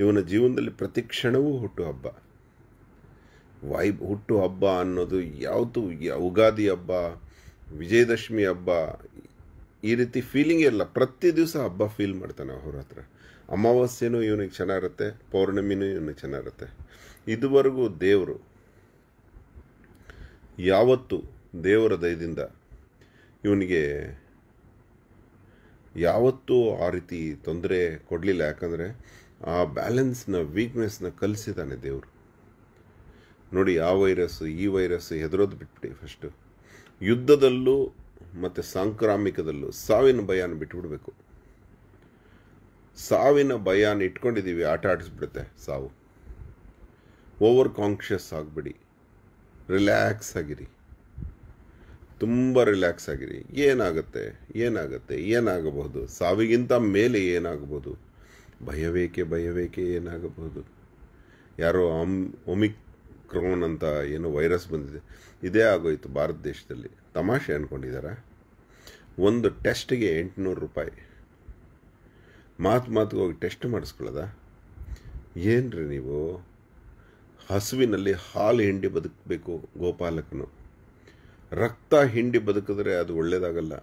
ಇವನ ಜೀವನದಲ್ಲಿ ಪ್ರತಿ ಕ್ಷಣವೂ ಹುಟ್ಟುಹಬ್ಬ. ವೈ ಹುಟ್ಟುಹಬ್ಬ ಅನ್ನೋದು ಯಾವತ್ತು ಉಗಾದಿ ಹಬ್ಬ, ವಿಜಯದಶಮಿ ಹಬ್ಬ ಈ ರೀತಿ ಫೀಲಿಂಗ್ ಇಲ್ಲ. ಪ್ರತಿ ದಿವಸ ಹಬ್ಬ ಫೀಲ್ ಮಾಡ್ತಾನೆ ಅಹೋರಾತ್ರ. ಅಮಾವಾಸ್ಯೆನೂ ಇವನಿಗೆ ಚೆನ್ನಾಗಿರುತ್ತೆ, ಪೌರ್ಣಮಿನೂ ಇವನಿಗೆ ಚೆನ್ನಾಗಿರುತ್ತೆ. ಇದುವರೆಗೂ ದೇವರು ಯಾವತ್ತು ದೇವರ ದಯದಿಂದ ಇವನಿಗೆ ಯಾವತ್ತೂ ಆ ರೀತಿ ತೊಂದರೆ ಕೊಡಲಿಲ್ಲ. ಯಾಕಂದರೆ ಆ ಬ್ಯಾಲೆನ್ಸ್ನ ವೀಕ್ನೆಸ್ನ ಕಲಿಸಿದ್ದಾನೆ ದೇವರು. ನೋಡಿ, ಆ ವೈರಸ್ಸು ಈ ವೈರಸ್ಸು ಹೆದರೋದು ಬಿಟ್ಬಿಡಿ ಫಸ್ಟು. ಯುದ್ಧದಲ್ಲೂ ಮತ್ತು ಸಾಂಕ್ರಾಮಿಕದಲ್ಲೂ ಸಾವಿನ ಭಯನ ಬಿಟ್ಬಿಡ್ಬೇಕು. ಸಾವಿನ ಭಯನ ಇಟ್ಕೊಂಡಿದ್ದೀವಿ, ಆಟ ಆಡಿಸ್ಬಿಡುತ್ತೆ ಸಾವು. ಓವರ್ ಕಾನ್ಷಿಯಸ್ ಆಗಿಬಿಡಿ, ರಿಲ್ಯಾಕ್ಸ್ ಆಗಿರಿ, ತುಂಬ ರಿಲ್ಯಾಕ್ಸ್ ಆಗಿರಿ. ಏನಾಗುತ್ತೆ ಏನಾಗುತ್ತೆ ಏನಾಗಬಹುದು? ಸಾವಿಗಿಂತ ಮೇಲೆ ಏನಾಗಬಹುದು? ಭಯವೇಕೆ ಭಯವೇಕೆ ಏನಾಗಬಹುದು? ಯಾರೋ ಅಮ್ ಒಮಿಕ್ರೋನ್ ಅಂತ ಏನೋ ವೈರಸ್ ಬಂದಿದೆ, ಇದೇ ಆಗೋಯಿತು ಭಾರತ ದೇಶದಲ್ಲಿ. ತಮಾಷೆ ಅಂದ್ಕೊಂಡಿದ್ದಾರೆ. ಒಂದು ಟೆಸ್ಟಿಗೆ ಎಂಟುನೂರು ರೂಪಾಯಿ. ಮಾತು ಮಾತಿಗೆ ಹೋಗಿ ಟೆಸ್ಟ್ ಮಾಡಿಸ್ಕೊಳ್ಳೋದ? ಏನು ರೀ ನೀವು? ಹಸುವಿನಲ್ಲಿ ಹಾಲು ಹಿಂಡಿ ಬದುಕಬೇಕು ಗೋಪಾಲಕನು. ರಕ್ತ ಹಿಂಡಿ ಬದುಕಿದ್ರೆ ಅದು ಒಳ್ಳೆಯದಾಗಲ್ಲ.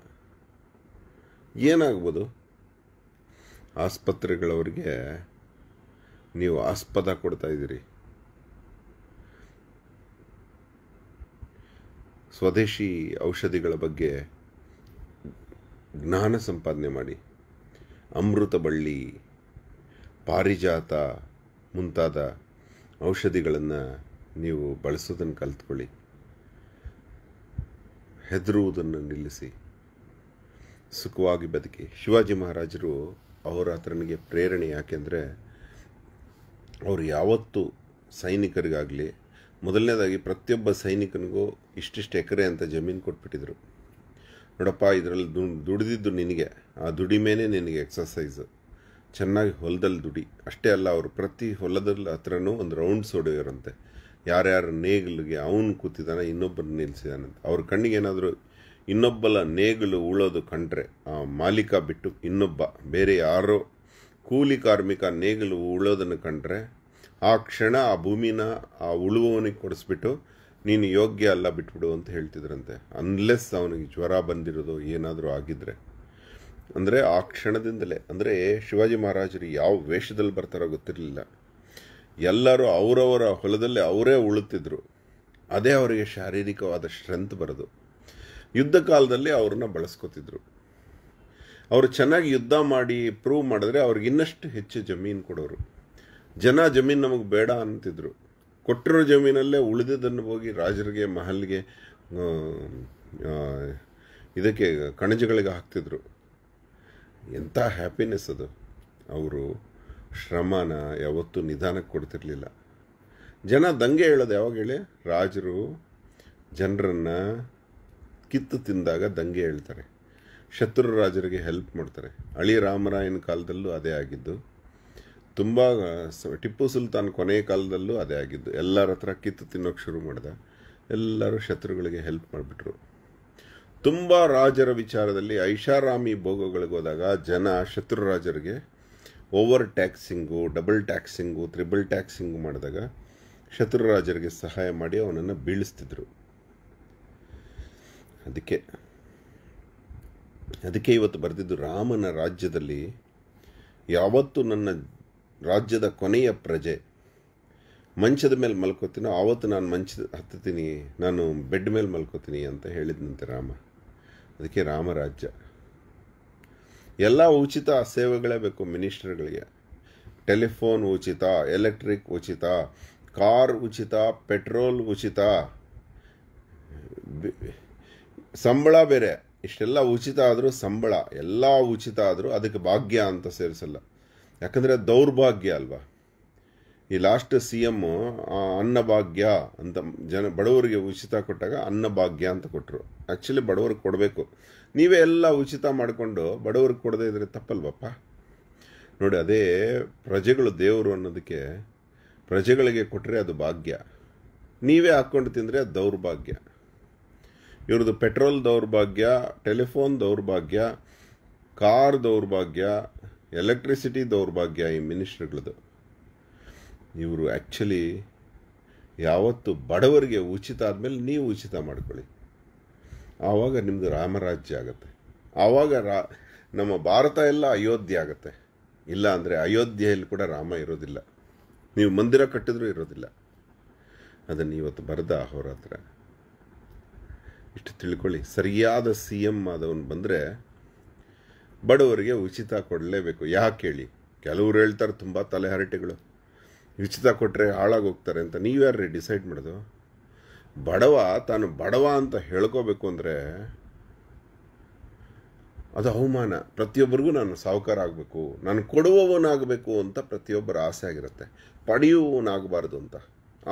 ಏನಾಗ್ಬೋದು? ಆಸ್ಪತ್ರೆಗಳವರಿಗೆ ನೀವು ಆಸ್ಪದ ಕೊಡ್ತಾ ಇದ್ದೀರಿ. ಸ್ವದೇಶಿ ಔಷಧಿಗಳ ಬಗ್ಗೆ ಜ್ಞಾನ ಸಂಪಾದನೆ ಮಾಡಿ. ಅಮೃತ ಬಳ್ಳಿ, ಪಾರಿಜಾತ ಮುಂತಾದ ಔಷಧಿಗಳನ್ನು ನೀವು ಬಳಸೋದನ್ನು ಕಲ್ತ್ಕೊಳ್ಳಿ. ಹೆದರುವುದನ್ನು ನಿಲ್ಲಿಸಿ, ಸುಖವಾಗಿ ಬದುಕಿ. ಶಿವಾಜಿ ಮಹಾರಾಜರು ಅಹೋರಾತ್ರನಿಗೆ ಪ್ರೇರಣೆ. ಯಾಕೆಂದರೆ ಅವರು ಯಾವತ್ತೂ ಸೈನಿಕರಿಗಾಗಲಿ, ಮೊದಲನೇದಾಗಿ ಪ್ರತಿಯೊಬ್ಬ ಸೈನಿಕನಿಗೂ ಇಷ್ಟಿಷ್ಟು ಎಕರೆ ಅಂತ ಜಮೀನು ಕೊಟ್ಬಿಟ್ಟಿದ್ರು. ನೋಡಪ್ಪ, ಇದರಲ್ಲಿ ದು ದುಡಿದಿದ್ದು ನಿನಗೆ, ಆ ದುಡಿಮೇನೆ ನಿನಗೆ ಎಕ್ಸಸೈಸು. ಚೆನ್ನಾಗಿ ಹೊಲದಲ್ಲಿ ದುಡಿ. ಅಷ್ಟೇ ಅಲ್ಲ, ಅವರು ಪ್ರತಿ ಹೊಲದಲ್ಲಿ ಹತ್ರನೂ ಒಂದು ರೌಂಡ್ಸ್ ಹೊಡೆಯೋರಂತೆ. ಯಾರ್ಯಾರು ನೇಗಿಲಿಗೆ ಅವನು ಕೂತಿದ್ದಾನೆ, ಇನ್ನೊಬ್ಬರು ನಿಲ್ಲಿಸಿದಾನಂತೆ. ಅವ್ರ ಕಣ್ಣಿಗೆ ಏನಾದರೂ ಇನ್ನೊಬ್ಬಲ ನೇಗಿಲು ಉಳೋದು ಕಂಡ್ರೆ, ಆ ಮಾಲೀಕ ಬಿಟ್ಟು ಇನ್ನೊಬ್ಬ ಬೇರೆ ಯಾರೋ ಕೂಲಿ ಕಾರ್ಮಿಕ ನೇಗಿಲು ಉಳೋದನ್ನು ಕಂಡ್ರೆ, ಆ ಕ್ಷಣ ಆ ಭೂಮಿನ ಆ ಉಳುವವನಿಗೆ ಕೊಡಿಸ್ಬಿಟ್ಟು ನೀನು ಯೋಗ್ಯ ಅಲ್ಲ ಬಿಟ್ಬಿಡು ಅಂತ ಹೇಳ್ತಿದ್ರಂತೆ. ಅನ್ಲೆಸ್ ಅವನಿಗೆ ಜ್ವರ ಬಂದಿರೋದು ಏನಾದರೂ ಆಗಿದ್ದರೆ. ಅಂದರೆ ಆ ಕ್ಷಣದಿಂದಲೇ. ಅಂದರೆ ಶಿವಾಜಿ ಮಹಾರಾಜರು ಯಾವ ವೇಷದಲ್ಲಿ ಬರ್ತಾರೋ ಗೊತ್ತಿರಲಿಲ್ಲ. ಎಲ್ಲರೂ ಅವರವರ ಹೊಲದಲ್ಲಿ ಅವರೇ ಉಳುತ್ತಿದ್ದರು. ಅದೇ ಅವರಿಗೆ ಶಾರೀರಿಕವಾದ ಸ್ಟ್ರೆಂತ್ ಬರೋದು. ಯುದ್ಧ ಕಾಲದಲ್ಲಿ ಅವ್ರನ್ನ ಬಳಸ್ಕೊತಿದ್ರು. ಅವರು ಚೆನ್ನಾಗಿ ಯುದ್ಧ ಮಾಡಿ ಪ್ರೂವ್ ಮಾಡಿದ್ರೆ ಅವ್ರಿಗೆ ಇನ್ನಷ್ಟು ಹೆಚ್ಚು ಜಮೀನು ಕೊಡೋರು. ಜನ ಜಮೀನು ನಮಗೆ ಬೇಡ ಅಂತಿದ್ರು. ಕೊಟ್ಟಿರೋ ಜಮೀನಲ್ಲೇ ಉಳಿದಿದ್ದನ್ನು ಹೋಗಿ ರಾಜರಿಗೆ, ಮಹಲ್ಗೆ, ಇದಕ್ಕೆ ಕಣಜಗಳಿಗೆ ಹಾಕ್ತಿದ್ರು. ಎಂಥ ಹ್ಯಾಪಿನೆಸ್ ಅದು! ಅವರು ಶ್ರಮನ ಯಾವತ್ತೂ ನಿಧಾನಕ್ಕೆ ಕೊಡ್ತಿರಲಿಲ್ಲ. ಜನ ದಂಗೆ ಹೇಳೋದು ಯಾವಾಗ ಹೇಳಿ? ರಾಜರು ಜನರನ್ನು ಕಿತ್ತು ತಿಂದಾಗ ದಂಗೆ ಹೇಳ್ತಾರೆ. ಶತ್ರು ರಾಜರಿಗೆ ಹೆಲ್ಪ್ ಮಾಡ್ತಾರೆ. ಅಳಿ ರಾಮರಾಯನ ಕಾಲದಲ್ಲೂ ಅದೇ ಆಗಿದ್ದು. ತುಂಬ ಟಿಪ್ಪು ಸುಲ್ತಾನ್ ಕೊನೆಯ ಕಾಲದಲ್ಲೂ ಅದೇ ಆಗಿದ್ದು. ಎಲ್ಲರ ಹತ್ರ ಕಿತ್ತು ತಿನ್ನೋಕ್ಕೆ ಶುರು ಮಾಡಿದ. ಎಲ್ಲರೂ ಶತ್ರುಗಳಿಗೆ ಹೆಲ್ಪ್ ಮಾಡಿಬಿಟ್ರು. ತುಂಬ ರಾಜರ ವಿಚಾರದಲ್ಲಿ ಐಷಾರಾಮಿ ಭೋಗಗಳಿಗೋದಾಗ ಜನ ಶತ್ರು ರಾಜರಿಗೆ over taxing, double taxing, triple taxing ಮಾಡಿದಾಗ ಶತ್ರು ರಾಜರಿಗೆ ಸಹಾಯ ಮಾಡಿ ಅವನನ್ನು ಬೀಳಿಸ್ತಿದ್ರು. ಅದಕ್ಕೆ ಅದಕ್ಕೆ ಇವತ್ತು ಬರೆದಿದ್ದು ರಾಮನ ರಾಜ್ಯದಲ್ಲಿ ಯಾವತ್ತು ನನ್ನ ರಾಜ್ಯದ ಕೊನೆಯ ಪ್ರಜೆ ಮಂಚದ ಮೇಲೆ ಮಲ್ಕೋತೀನೋ ಆವತ್ತು ನಾನು ಮಂಚ ಹತ್ತೀನಿ, ನಾನು ಬೆಡ್ ಮೇಲೆ ಮಲ್ಕೋತೀನಿ ಅಂತ ಹೇಳಿದಂತೆ ರಾಮ. ಅದಕ್ಕೆ ರಾಮರಾಜ್ಯ. ಎಲ್ಲ ಉಚಿತ ಸೇವೆಗಳೇ ಬೇಕು ಮಿನಿಸ್ಟರ್ಗಳಿಗೆ. ಟೆಲಿಫೋನ್ ಉಚಿತ, ಎಲೆಕ್ಟ್ರಿಕ್ ಉಚಿತ, ಕಾರ್ ಉಚಿತ, ಪೆಟ್ರೋಲ್ ಉಚಿತ, ಸಂಬಳ ಬೇರೆ. ಇಷ್ಟೆಲ್ಲ ಉಚಿತ ಆದರೂ ಸಂಬಳ ಎಲ್ಲ ಉಚಿತ ಆದರೂ ಅದಕ್ಕೆ ಭಾಗ್ಯ ಅಂತ ಸೇರಿಸಲ್ಲ. ಯಾಕಂದರೆ ದೌರ್ಭಾಗ್ಯ ಅಲ್ವಾ. ಈ ಲಾಸ್ಟ್ ಸಿ ಎಮ್ಮು ಅನ್ನಭಾಗ್ಯ ಅಂತ ಜನ ಬಡವರಿಗೆ ಉಚಿತ ಕೊಟ್ಟಾಗ ಅನ್ನಭಾಗ್ಯ ಅಂತ ಕೊಟ್ಟರು. ಆ್ಯಕ್ಚುಲಿ ಬಡವ್ರಿಗೆ ಕೊಡಬೇಕು. ನೀವೇ ಎಲ್ಲ ಉಚಿತ ಮಾಡಿಕೊಂಡು ಬಡವ್ರಿಗೆ ಕೊಡದೇ ಇದ್ದರೆ ತಪ್ಪಲ್ವಪ್ಪ. ನೋಡಿ, ಅದೇ ಪ್ರಜೆಗಳು ದೇವರು ಅನ್ನೋದಕ್ಕೆ ಪ್ರಜೆಗಳಿಗೆ ಕೊಟ್ಟರೆ ಅದು ಭಾಗ್ಯ, ನೀವೇ ಹಾಕ್ಕೊಂಡು ತಿಂದರೆ ಅದು ದೌರ್ಭಾಗ್ಯ. ಇವ್ರದ್ದು ಪೆಟ್ರೋಲ್ ದೌರ್ಭಾಗ್ಯ, ಟೆಲಿಫೋನ್ ದೌರ್ಭಾಗ್ಯ, ಕಾರ್ ದೌರ್ಭಾಗ್ಯ, ಎಲೆಕ್ಟ್ರಿಸಿಟಿ ದೌರ್ಭಾಗ್ಯ ಈ ಮಿನಿಸ್ಟ್ರಿಗಳದು. ಇವರು ಆ್ಯಕ್ಚುಲಿ ಯಾವತ್ತು ಬಡವರಿಗೆ ಉಚಿತ ಆದಮೇಲೆ ನೀವು ಉಚಿತ ಮಾಡ್ಕೊಳ್ಳಿ, ಆವಾಗ ನಿಮ್ಮದು ರಾಮರಾಜ್ಯ ಆಗುತ್ತೆ. ಆವಾಗ ರಾ ನಮ್ಮ ಭಾರತ ಎಲ್ಲ ಅಯೋಧ್ಯೆ ಆಗುತ್ತೆ. ಇಲ್ಲ ಅಂದರೆ ಅಯೋಧ್ಯೆಯಲ್ಲಿ ಕೂಡ ರಾಮ ಇರೋದಿಲ್ಲ, ನೀವು ಮಂದಿರ ಕಟ್ಟಿದ್ರೂ ಇರೋದಿಲ್ಲ. ಅದನ್ನು ಇವತ್ತು ಬರೆದ ಅಹೋರಾತ್ರ. ಇಷ್ಟು ತಿಳ್ಕೊಳ್ಳಿ, ಸರಿಯಾದ ಸಿ ಎಮ್ ಆದವನು ಬಂದರೆ ಬಡವರಿಗೆ ಉಚಿತ ಕೊಡಲೇಬೇಕು. ಯಾಕೆ ಹೇಳಿ? ಕೆಲವರು ಹೇಳ್ತಾರೆ ತುಂಬ ತಲೆಹರಟೆಗಳು, ಉಚಿತ ಕೊಟ್ಟರೆ ಹಾಳಾಗೋಗ್ತಾರೆ ಅಂತ. ನೀವ್ಯಾರೇ ಡಿಸೈಡ್ ಮಾಡೋದು? ಬಡವ ತಾನು ಬಡವ ಅಂತ ಹೇಳ್ಕೋಬೇಕು ಅಂದರೆ ಅದು ಅವಮಾನ. ಪ್ರತಿಯೊಬ್ಬರಿಗೂ ನಾನು ಸಾಹುಕಾರ ಆಗಬೇಕು, ನಾನು ಕೊಡುವವನಾಗಬೇಕು ಅಂತ ಪ್ರತಿಯೊಬ್ಬರ ಆಸೆ ಆಗಿರುತ್ತೆ, ಪಡೆಯುವವನಾಗಬಾರ್ದು ಅಂತ.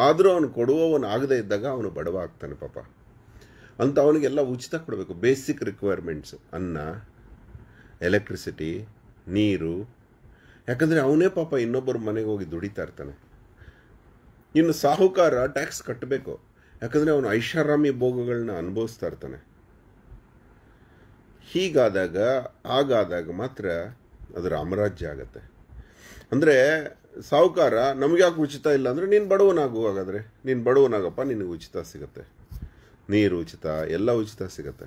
ಆದರೂ ಅವನು ಕೊಡುವವನಾಗದೇ ಇದ್ದಾಗ ಅವನು ಬಡವ ಆಗ್ತಾನೆ ಪಾಪ. ಅಂತ ಅವನಿಗೆಲ್ಲ ಉಚಿತ ಕೊಡಬೇಕು. ಬೇಸಿಕ್ ರಿಕ್ವೈರ್ಮೆಂಟ್ಸು ಅನ್ನ, ಎಲೆಕ್ಟ್ರಿಸಿಟಿ, ನೀರು. ಯಾಕಂದರೆ ಅವನೇ ಪಾಪ ಇನ್ನೊಬ್ಬರು ಮನೆಗೆ ಹೋಗಿ ದುಡಿತಾ ಇರ್ತಾನೆ. ಇನ್ನು ಸಾಹುಕಾರ ಟ್ಯಾಕ್ಸ್ ಕಟ್ಟಬೇಕು, ಯಾಕಂದರೆ ಅವನು ಐಷಾರಾಮಿ ಭೋಗಗಳನ್ನ ಅನುಭವಿಸ್ತಾ ಇರ್ತಾನೆ. ಹೀಗಾದಾಗ ಆಗಾದಾಗ ಮಾತ್ರ ಅದು ರಾಮರಾಜ್ಯ ಆಗುತ್ತೆ. ಅಂದರೆ ಸಾಹುಕಾರ ನಮಗೆ ಯಾಕೆ ಉಚಿತ ಇಲ್ಲ ಅಂದರೆ ನೀನು ಬಡವನಾಗು, ಹಾಗಾದರೆ ನೀನು ಬಡವನಾಗಪ್ಪ, ನಿನಗೆ ಉಚಿತ ಸಿಗುತ್ತೆ, ನೀರು ಉಚಿತ, ಎಲ್ಲ ಉಚಿತ ಸಿಗುತ್ತೆ.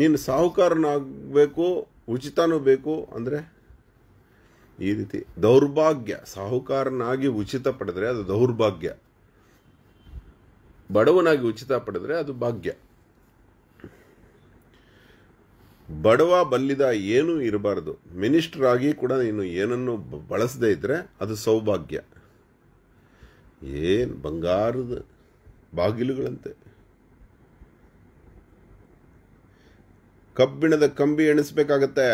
ನೀನು ಸಾಹುಕಾರನಾಗಬೇಕು, ಉಚಿತನೂ ಬೇಕು ಅಂದರೆ ಈ ರೀತಿ ದೌರ್ಭಾಗ್ಯ. ಸಾಹುಕಾರನಾಗಿ ಉಚಿತ ಪಡೆದರೆ ಅದು ದೌರ್ಭಾಗ್ಯ, ಬಡವನಾಗಿ ಉಚಿತ ಪಡೆದರೆ ಅದು ಭಾಗ್ಯ. ಬಡವ ಬಲ್ಲಿದ ಏನೂ ಇರಬಾರ್ದು. ಮಿನಿಸ್ಟರ್ ಆಗಿ ಕೂಡ ನೀನು ಏನನ್ನು ಬಳಸದೇ ಇದ್ದರೆ ಅದು ಸೌಭಾಗ್ಯ. ಏನು ಬಂಗಾರದ ಬಾಗಿಲುಗಳಂತೆ. ಕಬ್ಬಿಣದ ಕಂಬಿ ಎಣಿಸ್ಬೇಕಾಗತ್ತೆ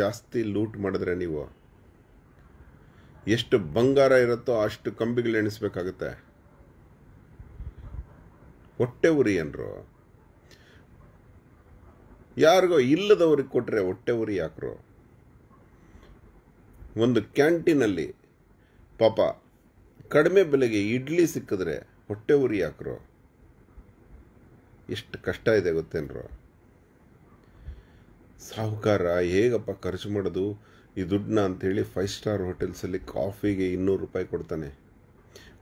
ಜಾಸ್ತಿ ಲೂಟ್ ಮಾಡಿದ್ರೆ. ನೀವು ಎಷ್ಟು ಬಂಗಾರ ಇರುತ್ತೋ ಅಷ್ಟು ಕಂಬಿಗಳು ಎಣಿಸ್ಬೇಕಾಗತ್ತೆ. ಹೊಟ್ಟೆ ಉರಿ ಏನರು ಯಾರಿಗೋ ಇಲ್ಲದವ್ರಿಗೆ ಕೊಟ್ಟರೆ ಹೊಟ್ಟೆ ಉರಿ ಯಾಕರು? ಒಂದು ಕ್ಯಾಂಟೀನಲ್ಲಿ ಪಾಪ ಕಡಿಮೆ ಬೆಲೆಗೆ ಇಡ್ಲಿ ಸಿಕ್ಕಿದ್ರೆ ಹೊಟ್ಟೆ ಉರಿ ಯಾಕರು? ಎಷ್ಟು ಕಷ್ಟ ಇದೆ ಗೊತ್ತೇನ್ರು. ಸಾಹುಕಾರ ಹೇಗಪ್ಪ ಖರ್ಚು ಮಾಡೋದು ಈ ದುಡ್ಡನ್ನ ಅಂಥೇಳಿ ಫೈವ್ ಸ್ಟಾರ್ ಹೋಟೆಲ್ಸಲ್ಲಿ ಕಾಫಿಗೆ ಇನ್ನೂರು ರೂಪಾಯಿ ಕೊಡ್ತಾನೆ,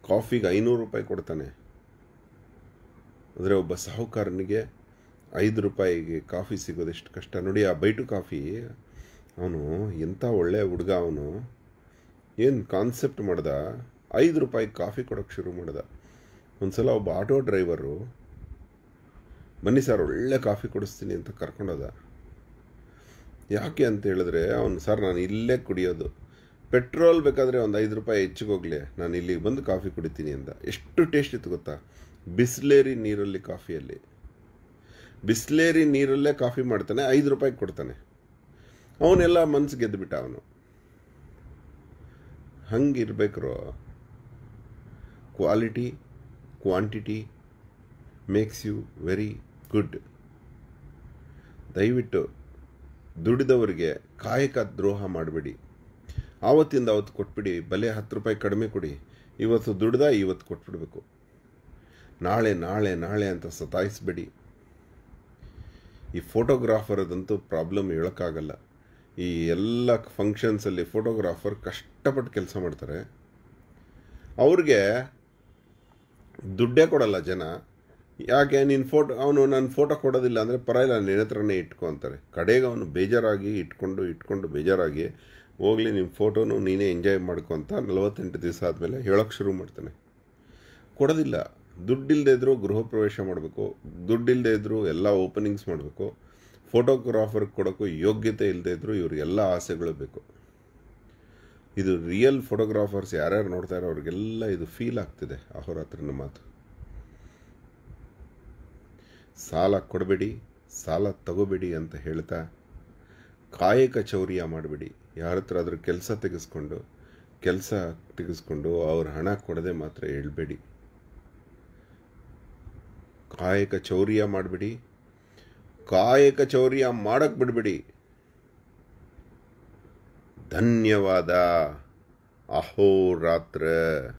ಕಾಫಿಗೆ ಐನೂರು ರೂಪಾಯಿ ಕೊಡ್ತಾನೆ. ಅಂದರೆ ಒಬ್ಬ ಸಾಹುಕಾರನಿಗೆ ಐದು ರೂಪಾಯಿಗೆ ಕಾಫಿ ಸಿಗೋದು ಎಷ್ಟು ಕಷ್ಟ ನೋಡಿ. ಆ ಬೈಟು ಕಾಫಿ ಅವನು ಎಂಥ ಒಳ್ಳೆಯ ಹುಡುಗ, ಅವನು ಏನು ಕಾನ್ಸೆಪ್ಟ್ ಮಾಡ್ದ, ಐದು ರೂಪಾಯಿ ಕಾಫಿ ಕೊಡೋಕ್ಕೆ ಶುರು ಮಾಡ್ದ. ಒಂದು ಸಲ ಒಬ್ಬ ಆಟೋ ಡ್ರೈವರು ಬನ್ನಿ ಸರ್ ಒಳ್ಳೆ ಕಾಫಿ ಕೊಡಿಸ್ತೀನಿ ಅಂತ ಕರ್ಕೊಂಡೋದ. ಯಾಕೆ ಅಂತ ಹೇಳಿದ್ರೆ ಅವನು ಸರ್ ನಾನು ಇಲ್ಲೇ ಕುಡಿಯೋದು, ಪೆಟ್ರೋಲ್ ಬೇಕಾದರೆ ಒಂದು ಐದು ರೂಪಾಯಿ ಹೆಚ್ಚಿಗೋಗ್ಲಿ, ನಾನು ಇಲ್ಲಿಗೆ ಬಂದು ಕಾಫಿ ಕುಡಿತೀನಿ ಅಂತ. ಎಷ್ಟು ಟೇಸ್ಟ್ ಇತ್ತು ಗೊತ್ತಾ? ಬಿಸ್ಲೇರಿ ನೀರಲ್ಲಿ ಕಾಫಿಯಲ್ಲಿ, ಬಿಸ್ಲೇರಿ ನೀರಲ್ಲೇ ಕಾಫಿ ಮಾಡ್ತಾನೆ, ಐದು ರೂಪಾಯಿಗೆ ಕೊಡ್ತಾನೆ. ಅವನೆಲ್ಲ ಮನ್ಸು ಗೆದ್ದುಬಿಟ್ಟ ಅವನು. ಹಂಗಿರ್ಬೇಕ್ರೋ. Quality quantity makes you very good. ದಯವಿಟ್ಟು ದುಡಿದವರಿಗೆ ಕಾಯಕ ದ್ರೋಹ ಮಾಡಬೇಡಿ. ಆವತ್ತಿಂದ ಅವತ್ತು ಕೊಟ್ಬಿಡಿ, ಬಲೆ ಹತ್ತು ರೂಪಾಯಿ ಕಡಿಮೆ ಕೊಡಿ. ಇವತ್ತು ದುಡ್ದ ಇವತ್ತು ಕೊಟ್ಬಿಡ್ಬೇಕು. ನಾಳೆ ನಾಳೆ ನಾಳೆ ಅಂತ ಸತಾಯಿಸಬೇಡಿ. ಈ ಫೋಟೋಗ್ರಾಫರದಂತೂ ಪ್ರಾಬ್ಲಮ್ ಹೇಳೋಕ್ಕಾಗಲ್ಲ. ಈ ಎಲ್ಲ ಫಂಕ್ಷನ್ಸಲ್ಲಿ ಫೋಟೋಗ್ರಾಫರ್ ಕಷ್ಟಪಟ್ಟು ಕೆಲಸ ಮಾಡ್ತಾರೆ, ಅವ್ರಿಗೆ ದುಡ್ಡೇ ಕೊಡಲ್ಲ ಜನ. ಯಾಕೆ ನೀನು ಫೋಟೋ ಅವನು ನಾನು ಫೋಟೋ ಕೊಡೋದಿಲ್ಲ ಅಂದರೆ ಪರವಾಗಿಲ್ಲ ನನ್ನ ಹತ್ರನೇ ಇಟ್ಕೊತಾರೆ. ಕಡೆಗೆ ಅವನು ಬೇಜಾರಾಗಿ ಇಟ್ಕೊಂಡು ಇಟ್ಕೊಂಡು ಬೇಜಾರಾಗಿ ಹೋಗಲಿ ನಿಮ್ಮ ಫೋಟೋನು ನೀನೇ ಎಂಜಾಯ್ ಮಾಡ್ಕೊತ ನಲವತ್ತೆಂಟು ದಿವಸ ಆದಮೇಲೆ ಹೇಳೋಕ್ಕೆ ಶುರು ಮಾಡ್ತಾನೆ. ಕೊಡೋದಿಲ್ಲ. ದುಡ್ಡಿಲ್ಲದೆ ಇದ್ದರೂ ಗೃಹ ಪ್ರವೇಶ ಮಾಡಬೇಕು, ದುಡ್ಡಿಲ್ಲದೆ ಇದ್ದರೂ ಎಲ್ಲ ಓಪನಿಂಗ್ಸ್ ಮಾಡಬೇಕು, ಫೋಟೋಗ್ರಾಫರ್ಗೆ ಕೊಡೋಕ್ಕೂ ಯೋಗ್ಯತೆ ಇಲ್ಲದೆ ಇದ್ದರೂ ಇವ್ರಿಗೆಲ್ಲ ಆಸೆಗಳು ಬೇಕು. ಇದು ರಿಯಲ್ ಫೋಟೋಗ್ರಾಫರ್ಸ್ ಯಾರ್ಯಾರು ನೋಡ್ತಾರೋ ಅವ್ರಿಗೆಲ್ಲ ಇದು ಫೀಲ್ ಆಗ್ತಿದೆ. ಅಹೋರಾತ್ರನ ಮಾತು. ಸಾಲ ಕೊಡಬೇಡಿ, ಸಾಲ ತಗೋಬೇಡಿ ಅಂತ ಹೇಳ್ತಾ ಕಾಯಕ ಚೌರ್ಯ ಮಾಡಬೇಡಿ. ಯಾರ ಹತ್ರ ಆದರೂ ಕೆಲಸ ತೆಗೆಸ್ಕೊಂಡು ಕೆಲಸ ತೆಗೆಸ್ಕೊಂಡು ಅವ್ರ ಹಣ ಕೊಡದೆ ಮಾತ್ರ ಹೇಳಬೇಡಿ. ಕಾಯಕ ಚೌರ್ಯ ಮಾಡಬೇಡಿ, ಕಾಯಕ ಚೌರ್ಯ ಮಾಡಕ್ಕೆ ಬಿಡಬೇಡಿ. ಧನ್ಯವಾದ. ಅಹೋರಾತ್ರ.